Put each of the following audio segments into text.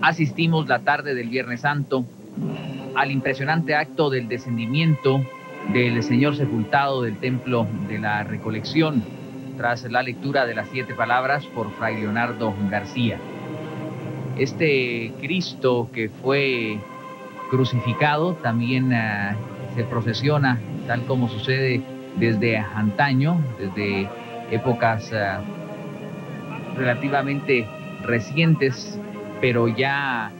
Asistimos la tarde del Viernes Santo al impresionante acto del descendimiento del Señor Sepultado del Templo de la Recolección, tras la lectura de las 7 palabras por Fray Leonardo García. Este Cristo que fue crucificado también se procesiona, tal como sucede desde antaño, desde épocas relativamente recientes, pero ya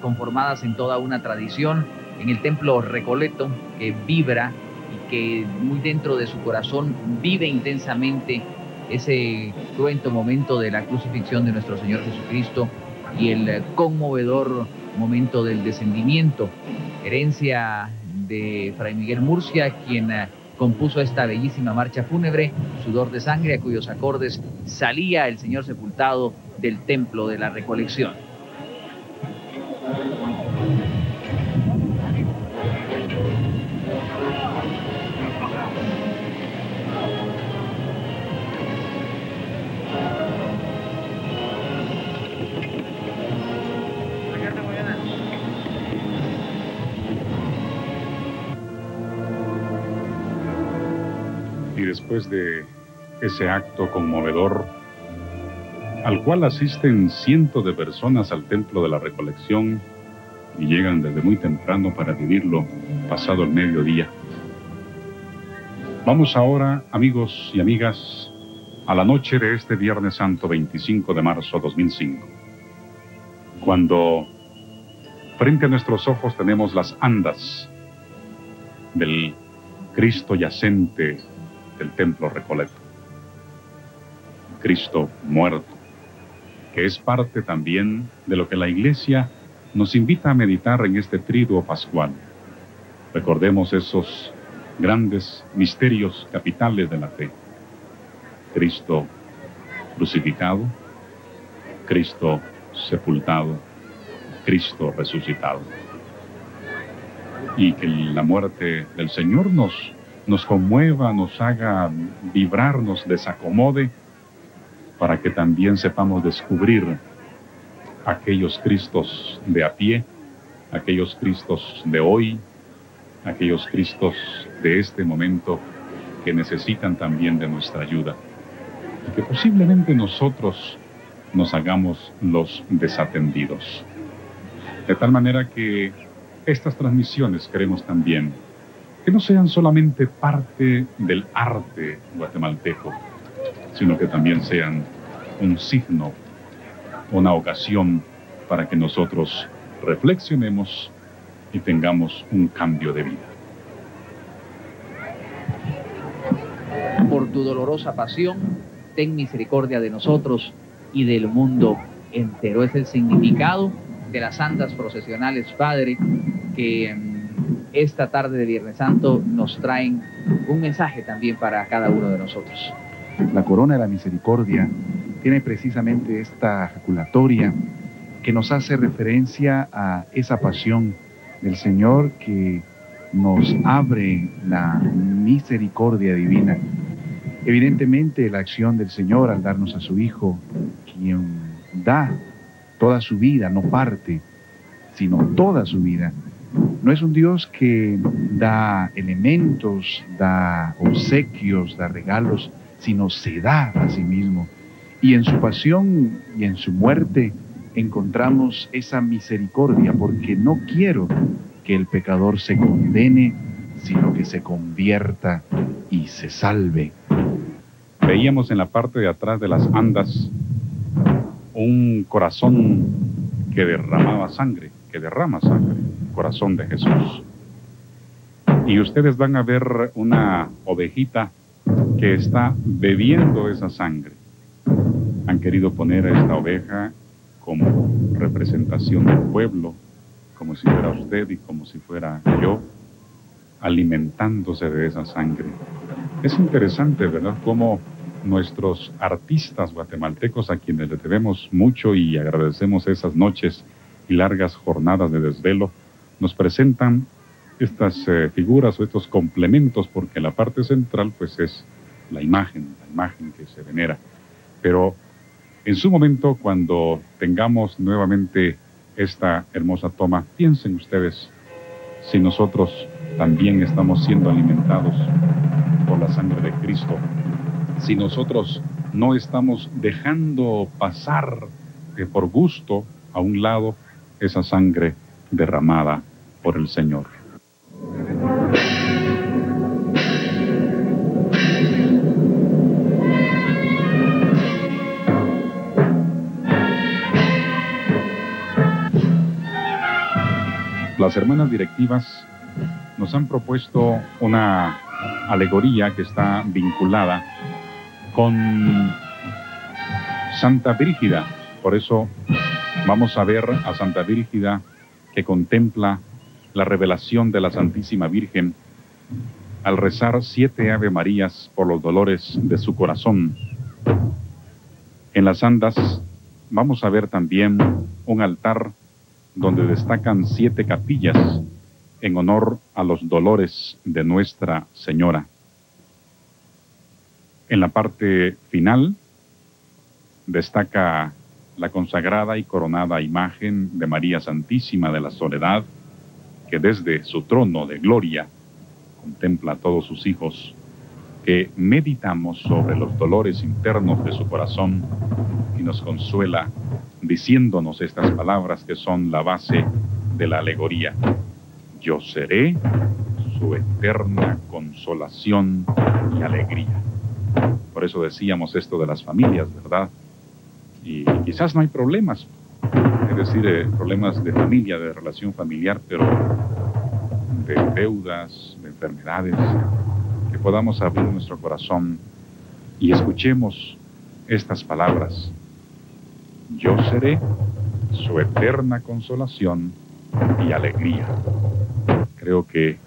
conformadas en toda una tradición, en el templo Recoleto, que vibra y que muy dentro de su corazón vive intensamente ese cruento momento de la crucifixión de nuestro Señor Jesucristo y el conmovedor momento del descendimiento, herencia de Fray Miguel Murcia, quien compuso esta bellísima marcha fúnebre, Sudor de Sangre, a cuyos acordes salía el Señor Sepultado del Templo de la Recolección. Y después de ese acto conmovedor, al cual asisten cientos de personas al Templo de la Recolección y llegan desde muy temprano para vivirlo pasado el mediodía. Vamos ahora, amigos y amigas, a la noche de este Viernes Santo 25 de marzo 2005, cuando Frente a nuestros ojos tenemos las andas del Cristo yacente del templo Recoleto. Cristo muerto, que es parte también de lo que la Iglesia nos invita a meditar en este Triduo Pascual. Recordemos esos grandes misterios capitales de la fe. Cristo crucificado, Cristo sepultado, Cristo resucitado. Y que la muerte del Señor nos conmueva, nos haga vibrar, nos desacomode, para que también sepamos descubrir aquellos Cristos de a pie, aquellos Cristos de hoy, aquellos Cristos de este momento que necesitan también de nuestra ayuda. Y que posiblemente nosotros nos hagamos los desatendidos. De tal manera que estas transmisiones queremos también que no sean solamente parte del arte guatemalteco, sino que también sean un signo, una ocasión para que nosotros reflexionemos y tengamos un cambio de vida. Por tu dolorosa pasión, ten misericordia de nosotros y del mundo entero. Es el significado de las santas procesionales, Padre, que esta tarde de Viernes Santo nos traen un mensaje también para cada uno de nosotros. La corona de la misericordia tiene precisamente esta jaculatoria que nos hace referencia a esa pasión del Señor que nos abre la misericordia divina. Evidentemente la acción del Señor al darnos a su Hijo, quien da toda su vida, no parte, sino toda su vida. No es un Dios que da elementos, da obsequios, da regalos, sino se da a sí mismo. Y en su pasión y en su muerte encontramos esa misericordia, porque no quiero que el pecador se condene, sino que se convierta y se salve. Veíamos en la parte de atrás de las andas un corazón que derramaba sangre, que derrama sangre, el corazón de Jesús. Y ustedes van a ver una ovejita que está bebiendo esa sangre. Han querido poner a esta oveja como representación del pueblo, como si fuera usted y como si fuera yo, alimentándose de esa sangre. Es interesante, ¿verdad?, cómo nuestros artistas guatemaltecos, a quienes les debemos mucho y agradecemos esas noches y largas jornadas de desvelo, nos presentan estas figuras o estos complementos, porque la parte central pues es la imagen que se venera. Pero en su momento, cuando tengamos nuevamente esta hermosa toma, piensen ustedes si nosotros también estamos siendo alimentados por la sangre de Cristo, si nosotros no estamos dejando pasar de por gusto a un lado esa sangre derramada por el Señor. Las hermanas directivas nos han propuesto una alegoría que está vinculada con Santa Brígida. Por eso vamos a ver a Santa Brígida, que contempla la revelación de la Santísima Virgen al rezar 7 Ave Marías por los dolores de su corazón. En las andas vamos a ver también un altar donde destacan 7 capillas en honor a los dolores de Nuestra Señora. En la parte final destaca la consagrada y coronada imagen de María Santísima de la Soledad, que desde su trono de gloria contempla a todos sus hijos, que meditamos sobre los dolores internos de su corazón y nos consuela diciéndonos estas palabras que son la base de la alegoría. Yo seré su eterna consolación y alegría. Por eso decíamos esto de las familias, ¿verdad? Y quizás no hay problemas, es decir, problemas de familia, de relación familiar, pero de deudas, de enfermedades, que podamos abrir nuestro corazón y escuchemos estas palabras. Yo seré su eterna consolación y alegría. Creo que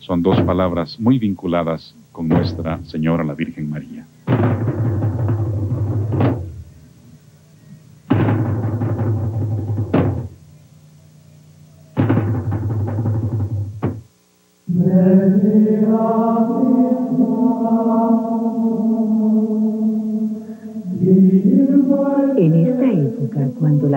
son dos palabras muy vinculadas con Nuestra Señora la Virgen María. En esta época, cuando la